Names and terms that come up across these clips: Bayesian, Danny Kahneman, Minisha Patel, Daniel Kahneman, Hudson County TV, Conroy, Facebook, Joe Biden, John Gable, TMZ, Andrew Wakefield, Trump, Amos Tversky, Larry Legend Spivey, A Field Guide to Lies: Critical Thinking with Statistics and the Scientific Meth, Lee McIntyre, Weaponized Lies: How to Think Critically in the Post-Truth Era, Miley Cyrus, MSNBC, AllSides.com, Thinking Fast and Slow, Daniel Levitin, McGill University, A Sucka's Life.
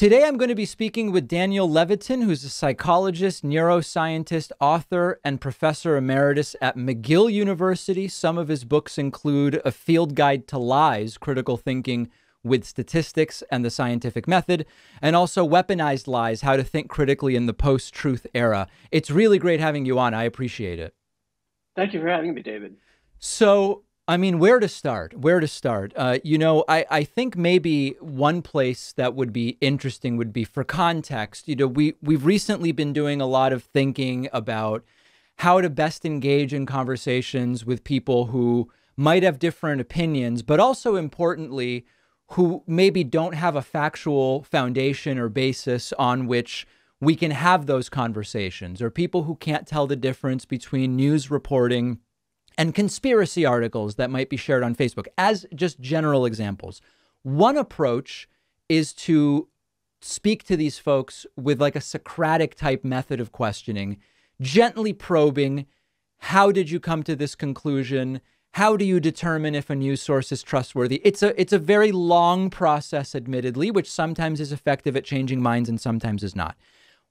Today, I'm going to be speaking with Daniel Levitin, who's a psychologist, neuroscientist, author, and professor emeritus at McGill University. Some of his books include A Field Guide to Lies: Critical Thinking with Statistics and the Scientific Method, and also Weaponized Lies: How to Think Critically in the Post-Truth Era. It's really great having you on. I appreciate it. Thank you for having me, David. So, I mean, where to start? Where to start? You know, I think maybe one place that would be interesting would be for context. You know, we've recently been doing a lot of thinking about how to best engage in conversations with people who might have different opinions, but also importantly, who maybe don't have a factual foundation or basis on which we can have those conversations, or people who can't tell the difference between news reporting and conspiracy articles that might be shared on Facebook, as just general examples. One approach is to speak to these folks with like a Socratic type method of questioning, gently probing, how did you come to this conclusion? How do you determine if a news source is trustworthy? It's a very long process, admittedly, which sometimes is effective at changing minds and sometimes is not.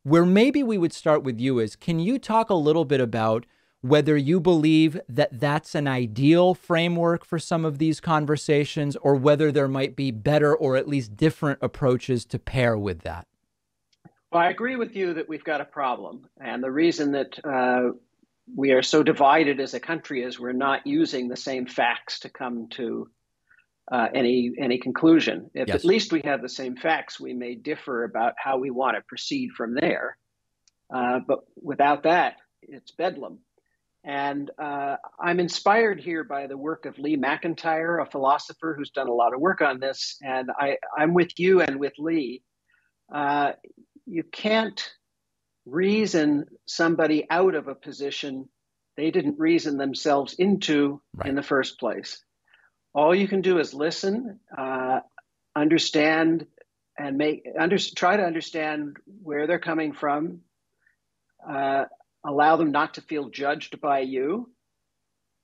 Where maybe we would start with you is, can you talk a little bit about whether you believe that that's an ideal framework for some of these conversations, or whether there might be better or at least different approaches to pair with that? Well, I agree with you that we've got a problem. And the reason that we are so divided as a country is we're not using the same facts to come to any conclusion. If at least we have the same facts, we may differ about how we want to proceed from there. But without that, it's bedlam. And I'm inspired here by the work of Lee McIntyre, a philosopher who's done a lot of work on this. And I'm with you and with Lee. You can't reason somebody out of a position they didn't reason themselves into in the first place. All you can do is listen, understand, and try to understand where they're coming from. Allow them not to feel judged by you.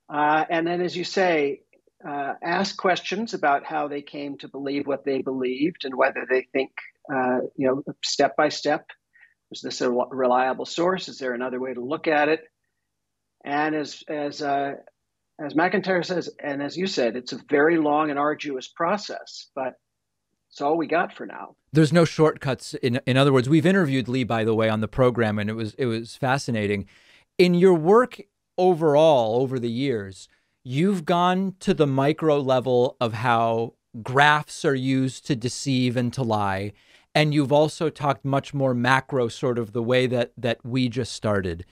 And then, as you say, ask questions about how they came to believe what they believed and whether they think, you know, step by step, is this a reliable source? Is there another way to look at it? And as McIntyre says, and as you said, it's a very long and arduous process, but it's all we got for now. There's no shortcuts. In other words, we've interviewed Lee, by the way, on the program, and it was fascinating. In your work overall over the years, you've gone to the micro level of how graphs are used to deceive and to lie. And you've also talked much more macro, sort of the way that we just started.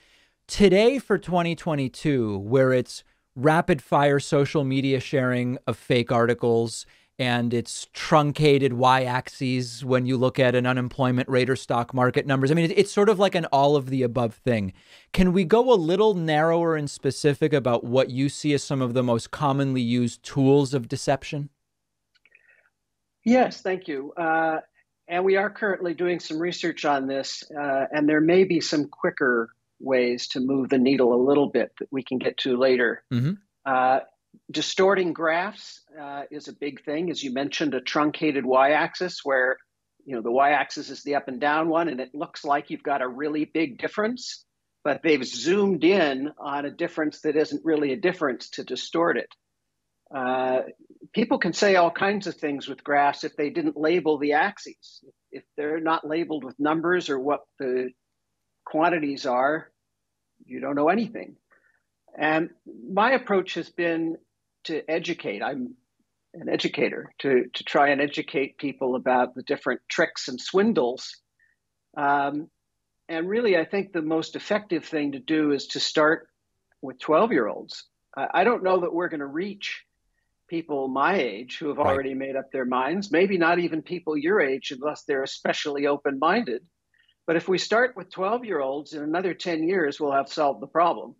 Today for 2022, where it's rapid fire social media sharing of fake articles, and it's truncated y-axes when you look at an unemployment rate or stock market numbers. I mean, it's sort of like an all of the above thing. Can we go a little narrower and specific about what you see as some of the most commonly used tools of deception? Yes, thank you. And we are currently doing some research on this, and there may be some quicker ways to move the needle a little bit that we can get to later. Distorting graphs is a big thing. As you mentioned, a truncated y-axis where, you know, the y-axis is the up and down one, and it looks like you've got a really big difference, but they've zoomed in on a difference that isn't really a difference to distort it. People can say all kinds of things with graphs if they didn't label the axes. If they're not labeled with numbers or what the quantities are, you don't know anything. And my approach has been to educate. I'm an educator, to try and educate people about the different tricks and swindles. And really, I think the most effective thing to do is to start with 12-year-olds. I don't know that we're going to reach people my age who have already made up their minds, maybe not even people your age unless they're especially open-minded. But if we start with 12-year-olds, in another 10 years, we'll have solved the problem.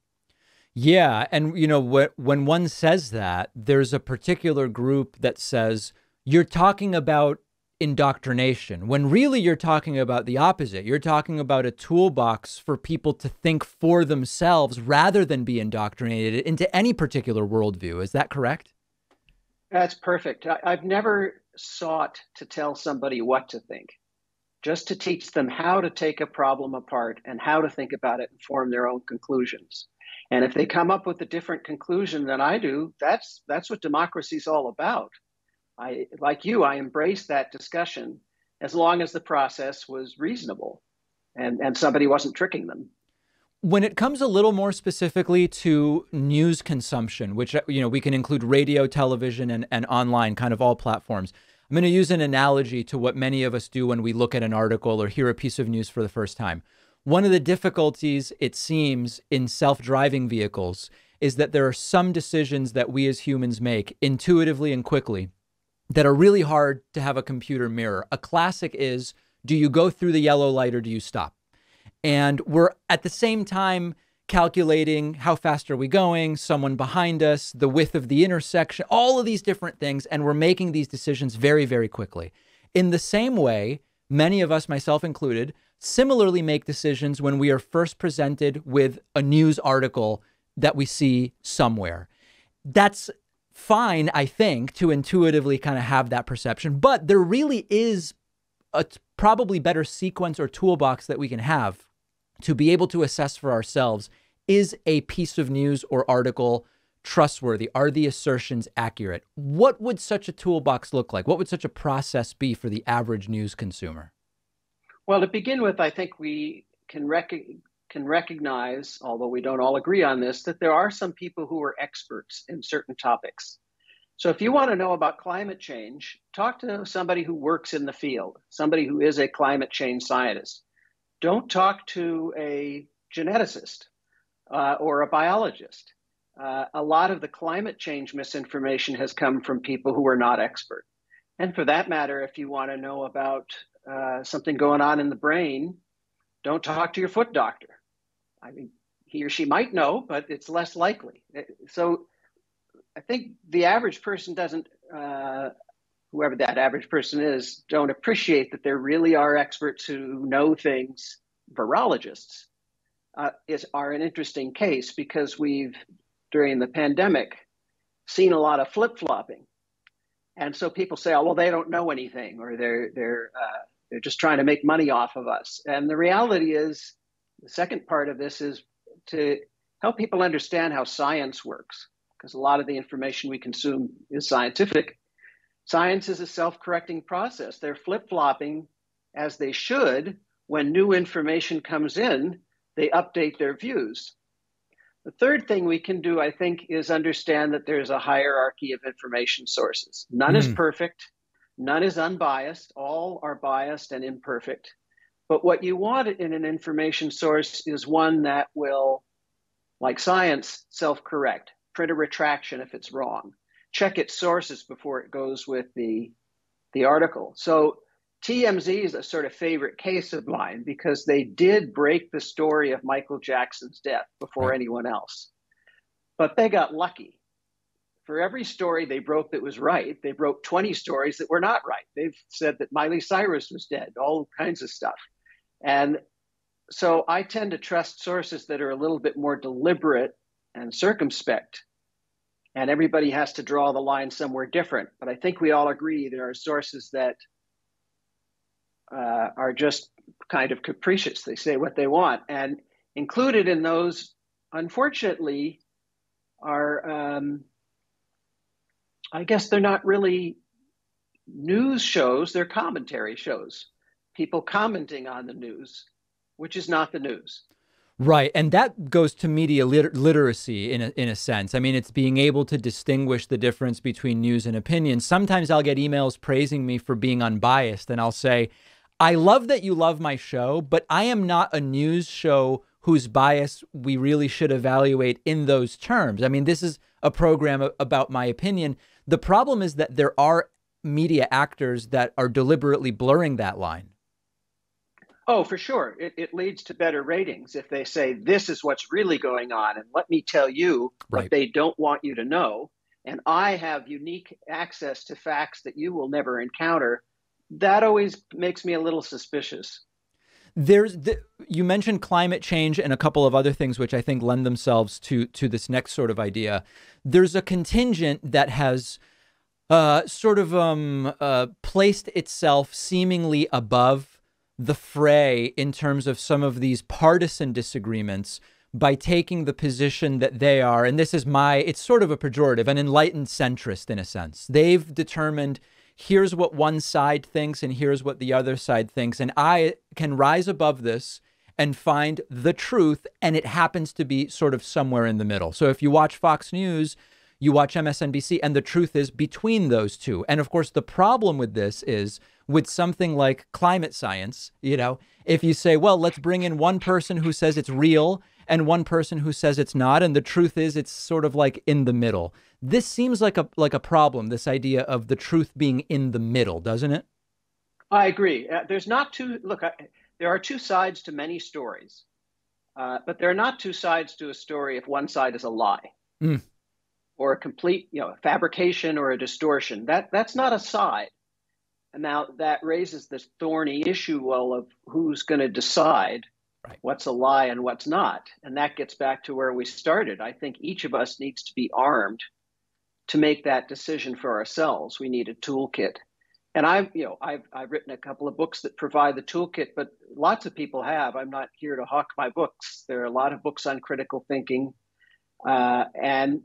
Yeah. And, you know, when one says that, there's a particular group that says you're talking about indoctrination, when really you're talking about the opposite. You're talking about a toolbox for people to think for themselves rather than be indoctrinated into any particular worldview. Is that correct? That's perfect. I've never sought to tell somebody what to think. just to teach them how to take a problem apart and how to think about it and form their own conclusions. And if they come up with a different conclusion than I do, that's what democracy is all about. Like you, I embraced that discussion as long as the process was reasonable and somebody wasn't tricking them. When it comes a little more specifically to news consumption, which, you know, we can include radio, television, and online, kind of all platforms. I'm going to use an analogy to what many of us do when we look at an article or hear a piece of news for the first time. One of the difficulties, it seems, in self-driving vehicles is that there are some decisions that we as humans make intuitively and quickly that are really hard to have a computer mirror. A classic is, do you go through the yellow light or do you stop? And we're at the same time calculating how fast are we going, someone behind us, the width of the intersection, all of these different things. And we're making these decisions very, very quickly. In the same way, many of us, myself included, similarly make decisions when we are first presented with a news article that we see somewhere. That's fine, I think, to intuitively kind of have that perception, but there really is a probably better sequence or toolbox that we can have to be able to assess for ourselves, is a piece of news or article trustworthy? Are the assertions accurate? What would such a toolbox look like? What would such a process be for the average news consumer? Well, to begin with, I think we can recognize, although we don't all agree on this, that there are some people who are experts in certain topics. So if you want to know about climate change, talk to somebody who works in the field, somebody who is a climate change scientist. Don't talk to a geneticist or a biologist. A lot of the climate change misinformation has come from people who are not expert. And for that matter, if you want to know about something going on in the brain, don't talk to your foot doctor. I mean, he or she might know, but it's less likely. So I think the average person doesn't, whoever that average person is, don't appreciate that there really are experts who know things. Virologists are an interesting case because we've, during the pandemic, seen a lot of flip-flopping. And so people say, oh, well, they don't know anything, or they're just trying to make money off of us. And the reality is, the second part of this is to help people understand how science works, because a lot of the information we consume is scientific. Science is a self-correcting process. They're flip-flopping as they should. When new information comes in, they update their views. The third thing we can do, I think, is understand that there's a hierarchy of information sources. None is perfect. None is unbiased. All are biased and imperfect. But what you want in an information source is one that will, like science, self-correct, print a retraction if it's wrong, check its sources before it goes with the article. So TMZ is a sort of favorite case of mine because they did break the story of Michael Jackson's death before anyone else. But they got lucky. For every story they broke that was right, they broke 20 stories that were not right. They've said that Miley Cyrus was dead, all kinds of stuff. And so I tend to trust sources that are a little bit more deliberate and circumspect. And everybody has to draw the line somewhere different. But I think we all agree there are sources that are just kind of capricious. They say what they want. And included in those, unfortunately, are, I guess they're not really news shows, they're commentary shows. People commenting on the news, which is not the news. Right. And that goes to media literacy in a sense. I mean, it's being able to distinguish the difference between news and opinion. Sometimes I'll get emails praising me for being unbiased, and I'll say, I love that you love my show, but I am not a news show whose bias we really should evaluate in those terms. I mean, this is a program about my opinion. The problem is that there are media actors that are deliberately blurring that line. Oh, for sure. It leads to better ratings if they say, this is what's really going on, and let me tell you what they don't want you to know, and I have unique access to facts that you will never encounter. That always makes me a little suspicious. You mentioned climate change and a couple of other things which I think lend themselves to this next sort of idea. There's a contingent that has placed itself seemingly above the fray in terms of some of these partisan disagreements by taking the position that they are, and this is my, it's sort of a pejorative, an enlightened centrist in a sense. They've determined here's what one side thinks and here's what the other side thinks, and I can rise above this and find the truth, and it happens to be sort of somewhere in the middle. So if you watch Fox News, you watch MSNBC, and the truth is between those two. And of course, the problem with this is with something like climate science, you know, if you say, well, let's bring in one person who says it's real and one person who says it's not, and the truth is it's sort of like in the middle. This seems like a problem, this idea of the truth being in the middle, doesn't it? I agree. There's not two, look, there are two sides to many stories, but there are not two sides to a story if one side is a lie. Mm. Or a complete, you know, fabrication or a distortion. That's not a side. And now that raises this thorny issue, well, of who's going to decide what's a lie and what's not. And that gets back to where we started. I think each of us needs to be armed to make that decision for ourselves. We need a toolkit. And I've written a couple of books that provide the toolkit, but lots of people have. I'm not here to hawk my books. There are a lot of books on critical thinking, and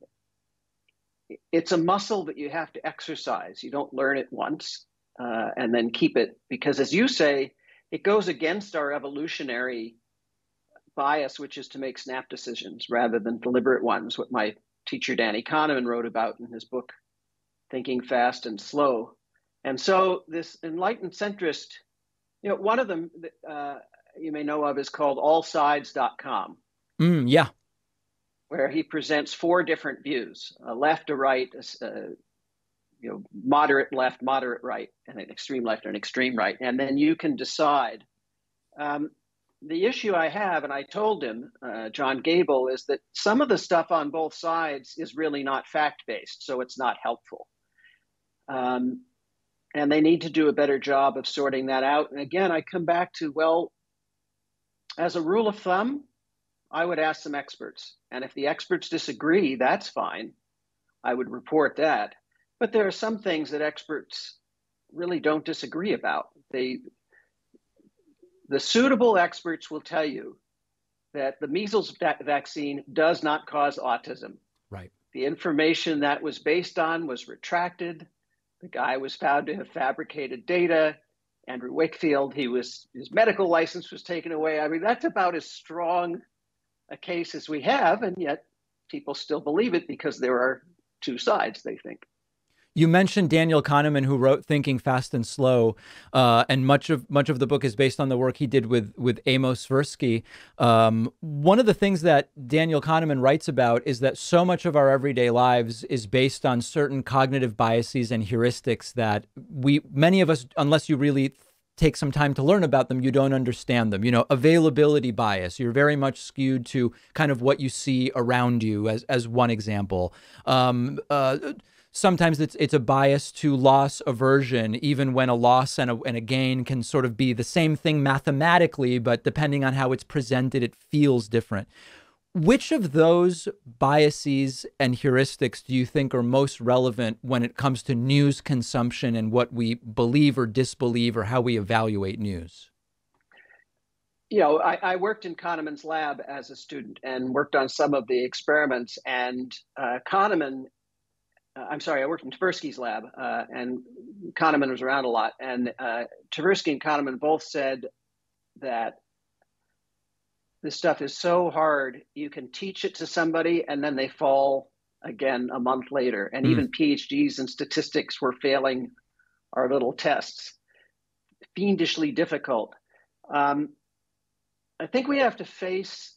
it's a muscle that you have to exercise. You don't learn it once and then keep it, because as you say, it goes against our evolutionary bias, which is to make snap decisions rather than deliberate ones, what my teacher Danny Kahneman wrote about in his book, Thinking Fast and Slow. And so this enlightened centrist, you know, one of them you may know of is called AllSides.com. Mm, yeah. Where he presents four different views, a left, a right, you know, moderate left, moderate right, and an extreme left and an extreme right. And then you can decide. The issue I have, and I told him, John Gable, is that some of the stuff on both sides is really not fact-based, so it's not helpful. And they need to do a better job of sorting that out. And again, I come back to, well, as a rule of thumb, I would ask some experts. And if the experts disagree, that's fine. I would report that. But there are some things that experts really don't disagree about. The suitable experts will tell you that the measles vaccine does not cause autism. Right. The information that was based on was retracted. The guy was found to have fabricated data. Andrew Wakefield, his medical license was taken away. I mean, that's about as strong a case as we have, and yet people still believe it because there are two sides, they think. You mentioned Daniel Kahneman, who wrote Thinking Fast and Slow, and much of the book is based on the work he did with Amos Tversky. One of the things that Daniel Kahneman writes about is that so much of our everyday lives is based on certain cognitive biases and heuristics that many of us, unless you really take some time to learn about them, you don't understand them. You know, availability bias, you're very much skewed to kind of what you see around you as one example. Sometimes it's a bias to loss aversion, even when a loss and a gain can sort of be the same thing mathematically, but depending on how it's presented, it feels different. Which of those biases and heuristics do you think are most relevant when it comes to news consumption and what we believe or disbelieve or how we evaluate news? You know, I worked in Kahneman's lab as a student and worked on some of the experiments, and I worked in Tversky's lab, and Kahneman was around a lot. And Tversky and Kahneman both said that this stuff is so hard, you can teach it to somebody and then they fall again a month later. And even PhDs in statistics were failing our little tests. Fiendishly difficult. I think we have to face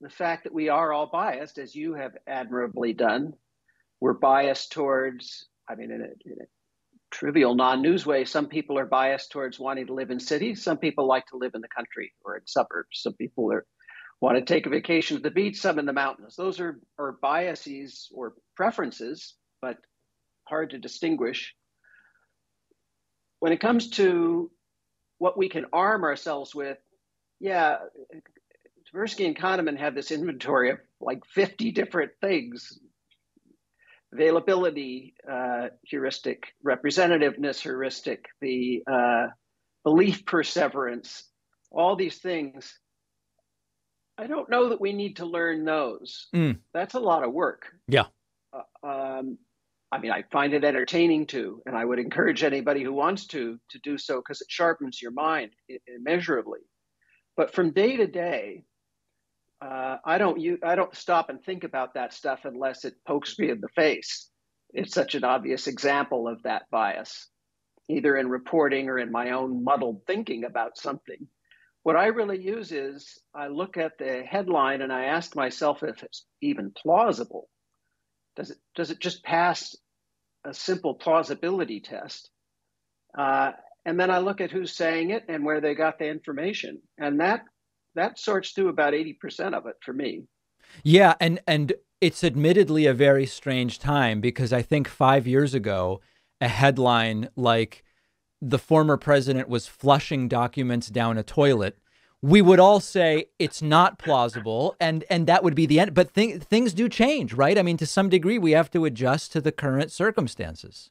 the fact that we are all biased, as you have admirably done. We're biased towards, I mean, in a trivial, non-news way, some people are biased towards wanting to live in cities. Some people like to live in the country or in suburbs. Some people want to take a vacation to the beach, some in the mountains. Those are biases or preferences, but hard to distinguish. When it comes to what we can arm ourselves with, yeah, Tversky and Kahneman have this inventory of like 50 different things. Availability heuristic, representativeness heuristic, the belief perseverance, all these things, I don't know that we need to learn those. That's a lot of work. Yeah. I mean, I find it entertaining too, and I would encourage anybody who wants to do so, because it sharpens your mind immeasurably. But from day to day, I don't stop and think about that stuff unless it pokes me in the face. It's such an obvious example of that bias, either in reporting or in my own muddled thinking about something. What I really use is I look at the headline and I ask myself if it's even plausible. Does it just pass a simple plausibility test? And then I look at who's saying it and where they got the information. And that sorts through about 80% of it for me. Yeah, and it's admittedly a very strange time, because I think 5 years ago, a headline like "The former president was flushing documents down a toilet," we would all say it's not plausible, and that would be the end. But things do change, right? I mean, to some degree, we have to adjust to the current circumstances.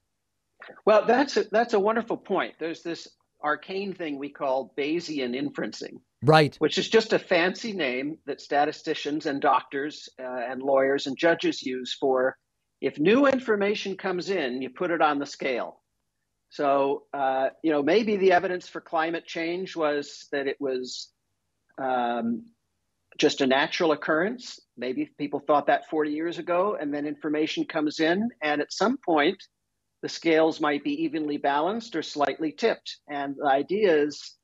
Well, that's a wonderful point. There's this arcane thing we call Bayesian inferencing, right? Which is just a fancy name that statisticians and doctors and lawyers and judges use for, if new information comes in, you put it on the scale. So, you know, maybe the evidence for climate change was that it was just a natural occurrence. Maybe people thought that 40 years ago, and then information comes in, and at some point the scales might be evenly balanced or slightly tipped. And the idea is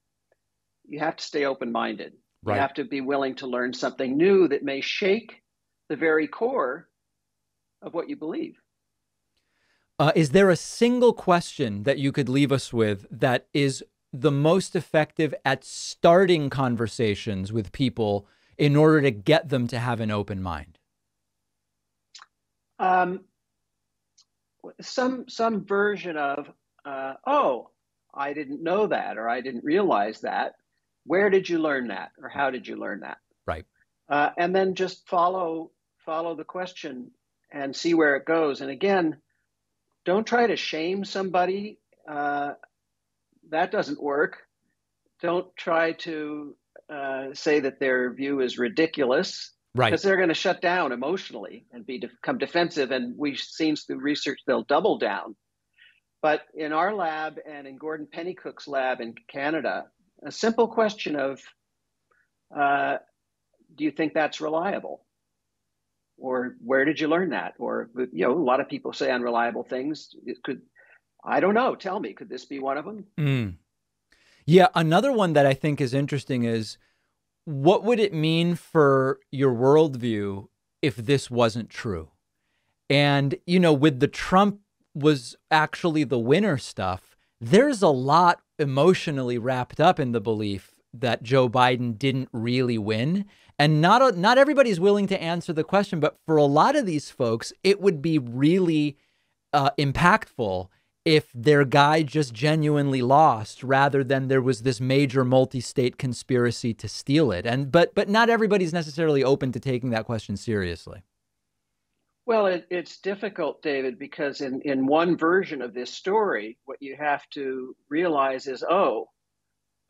you have to stay open-minded. Right. You have to be willing to learn something new that may shake the very core of what you believe. Is there a single question that you could leave us with that is the most effective at starting conversations with people in order to get them to have an open mind? Some version of, oh, I didn't know that, or I didn't realize that. Where did you learn that, or how did you learn that? Right. And then just follow the question and see where it goes. And again, don't try to shame somebody. That doesn't work. Don't try to say that their view is ridiculous, right? Because they're going to shut down emotionally and become defensive. And we've seen through research they'll double down. But in our lab and in Gordon Pennycook's lab in Canada, a simple question of, do you think that's reliable? Or where did you learn that? Or, you know, a lot of people say unreliable things. It could, I don't know. Tell me, could this be one of them? Yeah. Another one that I think is interesting is, what would it mean for your worldview if this wasn't true? And, you know, with the Trump was actually the winner stuff, there's a lot emotionally wrapped up in the belief that Joe Biden didn't really win. And not everybody's willing to answer the question, but for a lot of these folks, it would be really impactful if their guy just genuinely lost, rather than there was this major multi-state conspiracy to steal it. And but not everybody's necessarily open to taking that question seriously. Well, it's difficult, David, because in one version of this story, what you have to realize is, oh,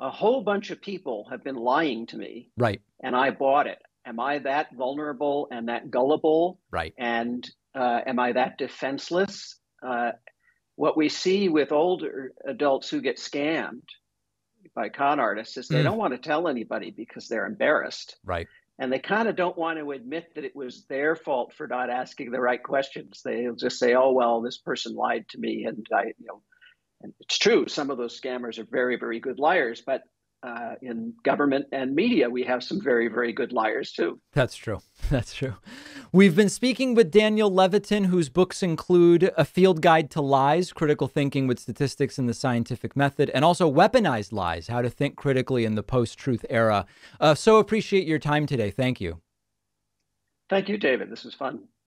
a whole bunch of people have been lying to me. Right. And I bought it. Am I that vulnerable and that gullible? Right. And am I that defenseless? What we see with older adults who get scammed by con artists is they don't want to tell anybody because they're embarrassed. Right. And they kind of don't want to admit that it was their fault for not asking the right questions. They'll just say, oh, well, this person lied to me. And I, you know, and it's true. Some of those scammers are very, very good liars. But in government and media, we have some very, very good liars, too. That's true. That's true. We've been speaking with Daniel Levitin, whose books include A Field Guide to Lies: Critical Thinking with Statistics and the Scientific Method, and also Weaponized Lies: How to Think Critically in the Post-Truth Era. So appreciate your time today. Thank you. Thank you, David. This was fun.